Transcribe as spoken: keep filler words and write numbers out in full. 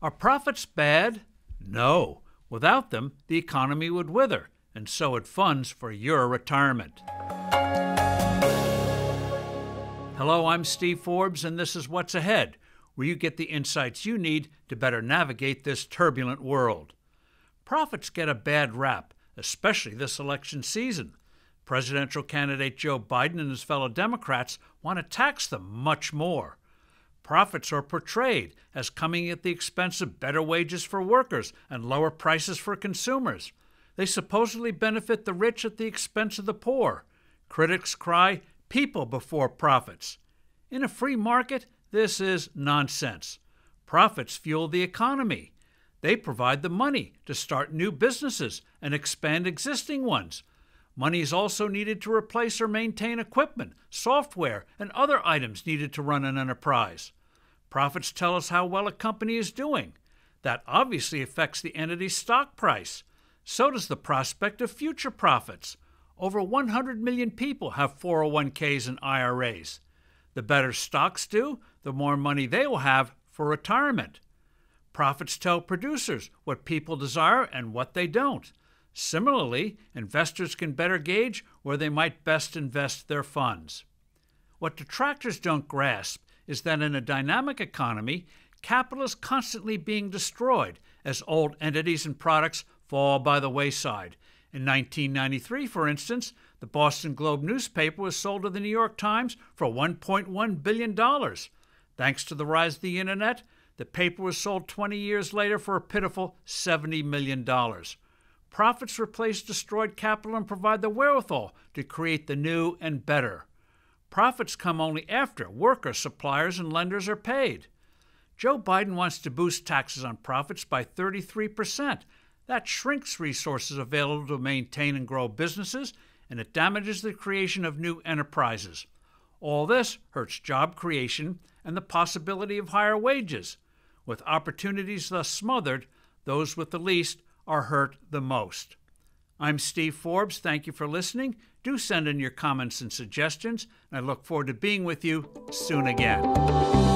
Are profits bad? No. Without them, the economy would wither, and so it funds for your retirement. Hello, I'm Steve Forbes, and this is What's Ahead, where you get the insights you need to better navigate this turbulent world. Profits get a bad rap, especially this election season. Presidential candidate Joe Biden and his fellow Democrats want to tax them much more. Profits are portrayed as coming at the expense of better wages for workers and lower prices for consumers. They supposedly benefit the rich at the expense of the poor. Critics cry, people before profits. In a free market, this is nonsense. Profits fuel the economy. They provide the money to start new businesses and expand existing ones. Money is also needed to replace or maintain equipment, software, and other items needed to run an enterprise. Profits tell us how well a company is doing. That obviously affects the entity's stock price. So does the prospect of future profits. Over one hundred million people have four oh one Ks and I R As. The better stocks do, the more money they will have for retirement. Profits tell producers what people desire and what they don't. Similarly, investors can better gauge where they might best invest their funds. What detractors don't grasp is that in a dynamic economy, capital is constantly being destroyed as old entities and products fall by the wayside. In nineteen ninety-three, for instance, the Boston Globe newspaper was sold to the New York Times for one point one billion dollars. Thanks to the rise of the internet, the paper was sold twenty years later for a pitiful seventy million dollars. Profits replace destroyed capital and provide the wherewithal to create the new and better. Profits come only after workers, suppliers, and lenders are paid. Joe Biden wants to boost taxes on profits by thirty-three percent. That shrinks resources available to maintain and grow businesses, and it damages the creation of new enterprises. All this hurts job creation and the possibility of higher wages. With opportunities thus smothered, those with the least are hurt the most. I'm Steve Forbes. Thank you for listening. Do send in your comments and suggestions, and I look forward to being with you soon again.